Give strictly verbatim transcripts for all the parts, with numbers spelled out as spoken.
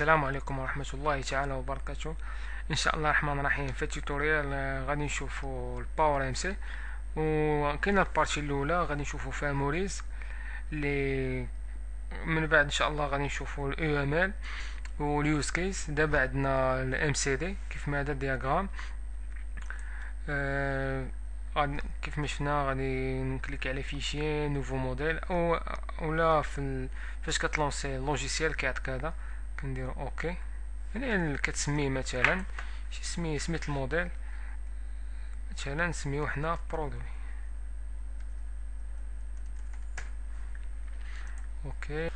السلام عليكم ورحمة الله تعالى وبركاته. ان شاء الله الرحمن الرحيم. في التوتوريال غادي نشوفوا الباور ام سي، وكاين البارتي الاولى غادي نشوفوا فيها موريز، اللي من بعد ان شاء الله غادي نشوفوا الاو ام ال واليوز كيس. دابا عندنا الام سي دي كيف ما هذا الدياغرام، أه كيف ما شفنا غادي نكليك على فيشي نوفو موديل او ولا في فاش كتلونسي لوجيسيال كيعطيك هذا، كنديرو اوكي. هنا كتسميه مثلا شي سميه، سميت الموديل مثلا نسميوه حنا برودوي اوكي.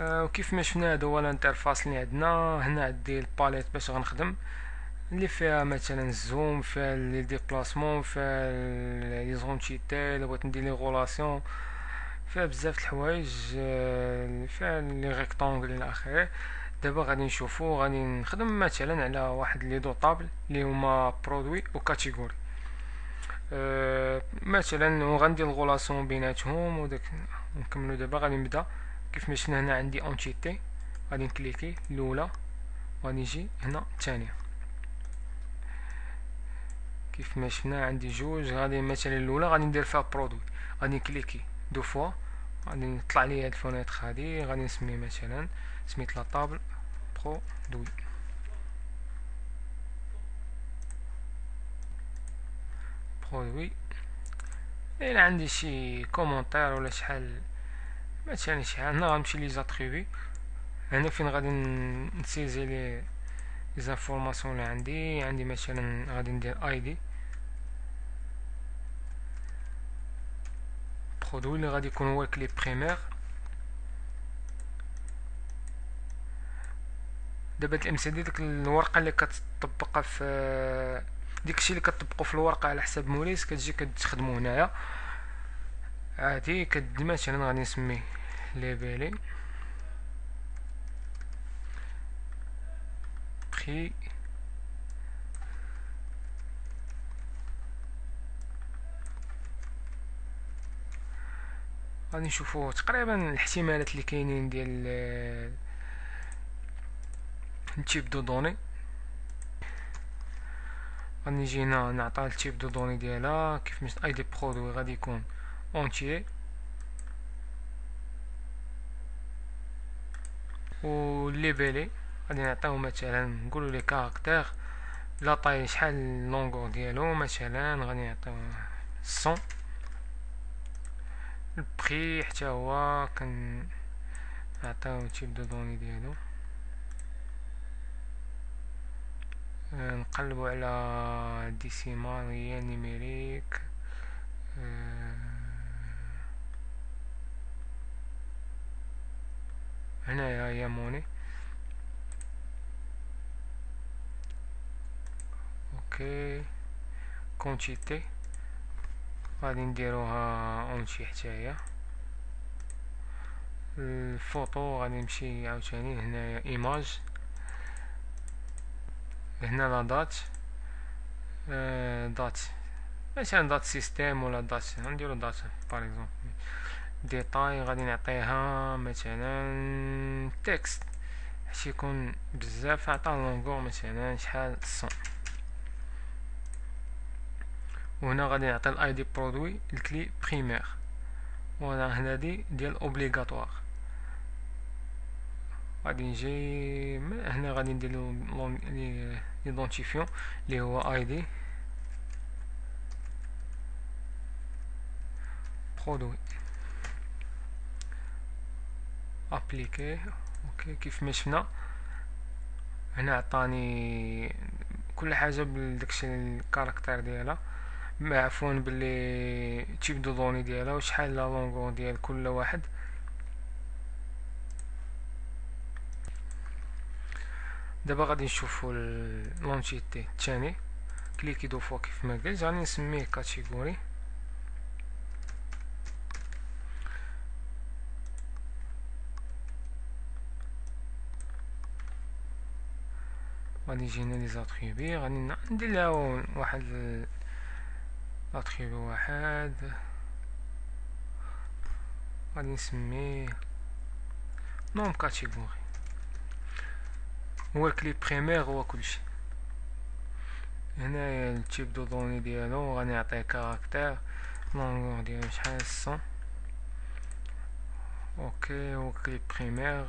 آه وكيف ما شفنا هذا هو الانترفاس اللي عندنا هنا. عندي الباليت باش غنخدم، اللي فيها مثلا الزوم، فيها لي ديبلاسمون، فيها لي زونتيتي، الا بغيت ندير لي غولاسيون، فيها بزاف د الحوايج، فيها لي ريكتونغل الى اخره. دابا غادي نشوفو، غادي نخدم مثلا على واحد لي دو طابل اللي هما برودوي و كاتيجوري، أه مثلا وغندير الغولاسيون بيناتهم وداك. نكملو دابا، غادي نبدا كيف ما شفنا هنا عندي اونتيتي، غادي نكليكي الاولى وغادي نجي هنا الثانيه. كيف ما شفنا عندي جوج، غادي مثلا الاولى غادي ندير فيها برودوي، غادي نكليكي دو فوا، غادي نطلع لي هاد الفونيتر هادي، غادي نسمي مثلا سميت لا طابل برودوي برودوي. الا عندي شي كومونتير ولا شحال مثلا شحال، هنا غنمشي لي زاتريبي، هنا فين غادي نسيزي لي الانفورماسيون اللي عندي. عندي مثلا غادي ندير اي دي برودوي اللي غادي يكون هو الكلي بريمير. دابا الام سي دي ديك الورقه اللي كتطبقها في داكشي اللي كتطبقوا في الورقه على حساب موريس، كتجي كتخدموا هنايا عادي. كد مثلا غادي نسميه ليبيلي بري غادي نشوفو تقريبا الاحتمالات اللي كاينين ديال التيب دو دوني. غادي نجي هنا نعطيها التيب دو دوني ديالها، كيف مشيت اي دي برودوي غادي يكون اونتيي، و ليبيلي غادي نعطيو مثلا نقولوا لي كاركتير لا طاي شحال لونغور ديالو، مثلا غادي نعطيو مية. البري حتى هو كنعطيو تيب دو دوني ديالو، نقلبوا على ديسيمال ريال نيميريك هنايا هي موني اوكي. كونتيتي غادي نديروها اونتي حتى هي. الفوتو غادي نمشي عاوتاني هنايا ايماج، هنا لا دات آه دات مثلا دات سيستيم ولا دات، نديرو دات باغ اكزومبل. ديتاي غادي نعطيها مثلا تكست حيت يكون بزاف، عطا لونغور مثلا شحال مية. وهنا غادي نعطي الاي دي برودوي الكلي بريمير، وهنا هنا دي ديال اوبليغاتوار. غادي نجي هنا غادي ندير لي ايدونتيفيون اللي هو اي دي برودوي ابليكي اوكي. كيف ما شفنا هنا عطاني كل حاجه بداكشي الكاركتير ديالها، عفوا باللي تيب دو دوني ديالها وشحال لا لونغور ديال كل واحد. دابا غادي نشوفو لونتيتي الثاني، كليكي دو فوا كيف ما قلت، غادي نسميه كاتيجوري غادي نجي هنا لي زاتريبي، غادي ندير لها واحد اتريبي واحد غادي نسميه نون كاتيجوري هو الكليب بريمير هو كلشي. هنايا التيب دو دوني ديالو غنعطيه كاركتير لونغور ديالو شحال مية اوكي هو الكليب بريمير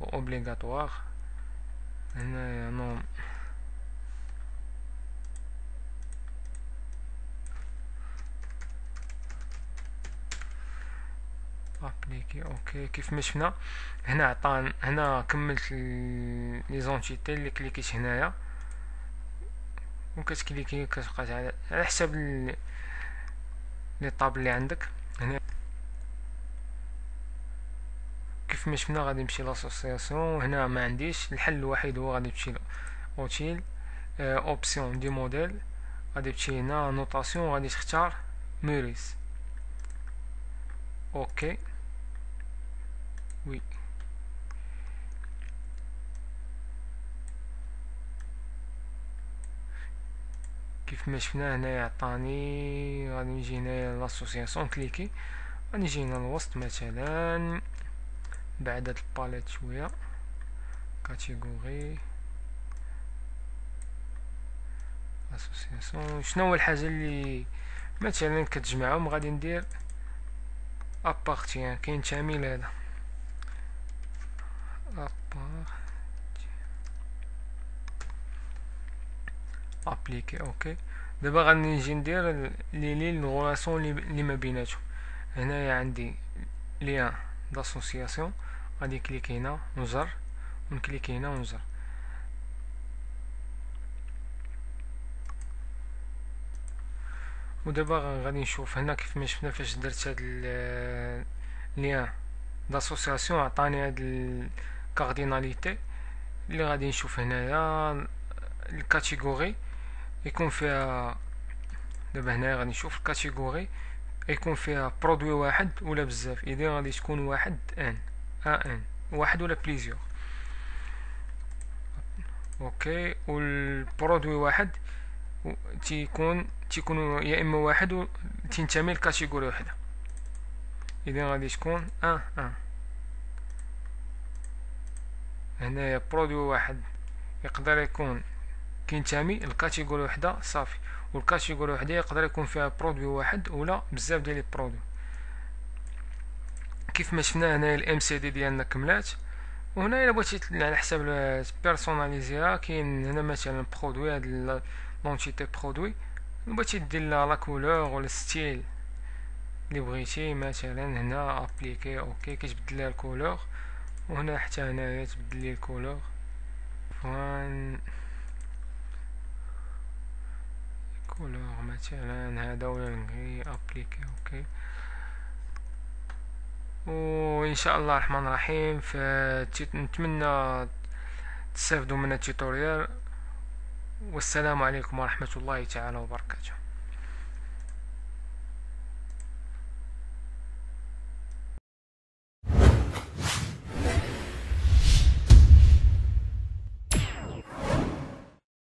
و اوبليغاتوار. هنايا نون ابليكي اوكي كيف ما شفنا هنا عطان هنا كملت لي زونتيتي اللي كليكيت هنايا وكتكليكي كتبقى على على حساب لي طابل اللي عندك. هنا كيف ما شفنا غادي نمشي لاسوسياسيون. هنا ما عنديش الحل الوحيد هو غادي نمشي اوتيل اوبسيون دي موديل غادي تمشي هنا نوطاسيون غادي تختار ميريس اوكي وي كيف ما شفنا هنايا عطاني غادي نجي هنايا لاسوسياسيون كليكي غادي نجي هنا الوسط مثلا بعد هاد الباليت شويه كاتيجوري لاسوسياسيون. شنو هو الحاجه اللي مثلا كتجمعهم غادي ندير ابارتيان كينتمي لهذا ابليكي اوكي. دابا غادي نجي ندير لي لي غولاسيون اللي ما بيناتهم. هنايا عندي ليان داسوسياسيون غادي كليكي هنا نجر ونكليكي هنا ونجر ودابا غادي نشوف هنا كيف ما شفنا فاش درت هاد ليان داسوسياسيون عطاني هاد الكارديناليتي اللي غادي نشوف هنايا الكاتيجوري يكون فيها. دابا هنايا غادي نشوف الكاتيجوري يكون فيها برودوي واحد ولا بزاف اذا غادي تكون واحد ان ان واحد ولا بليزيور اوكي والبرودوي واحد تيكون تيكونوا يا اما واحد و تنتمي لكاتيجوري وحده اذا غادي تكون ان ان. هنايا برودوي واحد يقدر يكون كينتمي الكاتيجوري وحده صافي والكاتيجوري وحده يقدر يكون فيها برودوي واحد ولا بزاف ديال لي برودوي. كيف ما شفنا هنايا الام سي دي ديالنا كملات وهنا الا بغيتي على حساب بيرسوناليزيها كاين هنا مثلا برودوي هاد لونتيتي برودوي بغيتي دير لها لا كولور ولا ستيل اللي بغيتي مثلا هنا ابليكي اوكي كتبدل لها الكولور وهنا حتى هنايا تبدل لي الكولور فان كولور مثلا هذا ولا نغي ابليكي اوكي. وان شاء الله الرحمن الرحيم فنتمنى تستافدوا من التوتوريال والسلام عليكم ورحمة الله تعالى وبركاته.